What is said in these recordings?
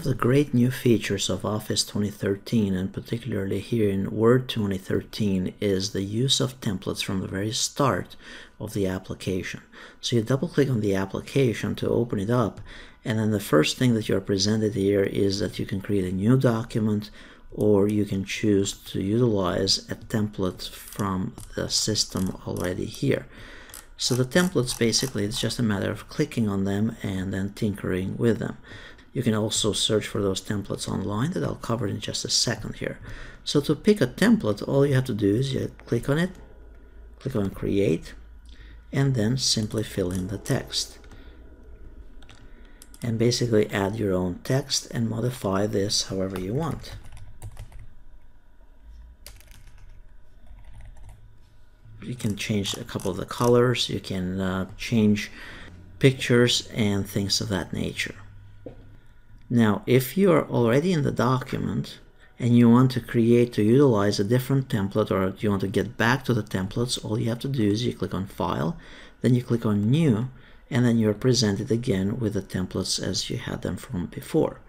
of the great new features of Office 2013, and particularly here in Word 2013, is the use of templates from the very start of the application. So you double click on the application to open it up, and then the first thing that you're presented here is that you can create a new document, or you can choose to utilize a template from the system already here. So the templates, basically, it's just a matter of clicking on them and then tinkering with them. You can also search for those templates online that I'll cover in just a second here. So to pick a template, all you have to do is you click on it, click on create, and then simply fill in the text. And basically add your own text and modify this however you want. You can change a couple of the colors, you can change pictures and things of that nature. Now, if you are already in the document and you want to create to utilize a different template, or you want to get back to the templates, all you have to do is you click on File, then you click on New, and then you're presented again with the templates as you had them from before.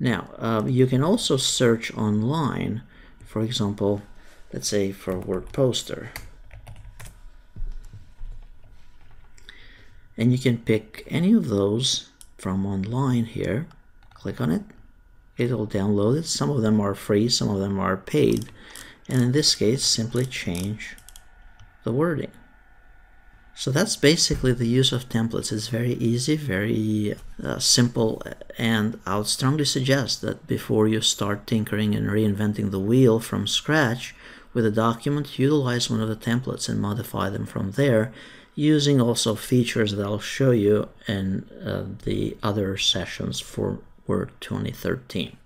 Now, you can also search online, for example, let's say for a word poster. And you can pick any of those from online here. Click on it. It'll download it. Some of them are free, some of them are paid. And in this case, simply change the wording. So that's basically the use of templates. It's very easy, very simple, and I would strongly suggest that before you start tinkering and reinventing the wheel from scratch with a document, utilize one of the templates and modify them from there, using also features that I'll show you in the other sessions for Word 2013.